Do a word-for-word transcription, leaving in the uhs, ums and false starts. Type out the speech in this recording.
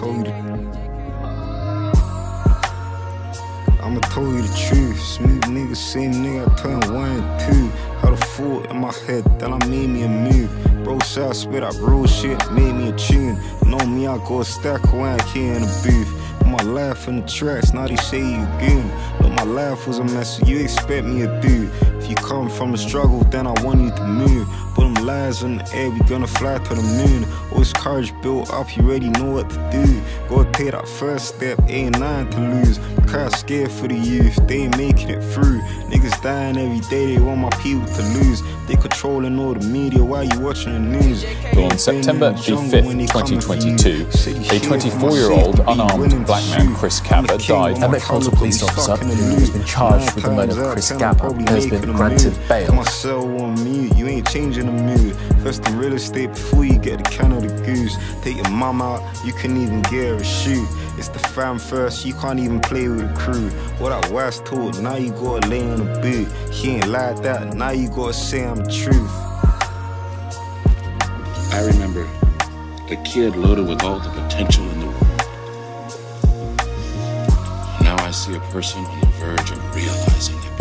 told you. I'ma told you the truth. Smooth nigga, same nigga, I turn one and two. Had a fool in my head, then I made me a move. Bro said I spit out real shit, made me a tune. Know me, I go a stack when I came in the booth. My laugh in the tracks, now they say you good. But my laugh was a mess, you expect me to do. If you come from the struggle, then I want you to move. Put them lies in the air, we gonna fly to the moon. All this courage built up, you already know what to do. Gotta take that first step, ain't nothing to lose. Cause I'm scared for the youth, they ain't making it through. Niggas dying every day, they want my people to lose. They controlling all the media while you watching the news. On September the fifth, twenty twenty-two, a twenty-four-year-old unarmed black man Chris Camper died. A Metropolitan police officer who has been charged with the murder of Chris Camper has been granted bail. You ain't changing the mood. First the real estate before you get the can of the goose. Take your mum out, you can even get her a shoe. It's the fam first, you can't even play with the crew. What I was told, now you gotta lay on the boot. He ain't like that, now you gotta say I'm the truth. I remember the kid loaded with all the potential in the world. Now I see a person on the verge of realizing it.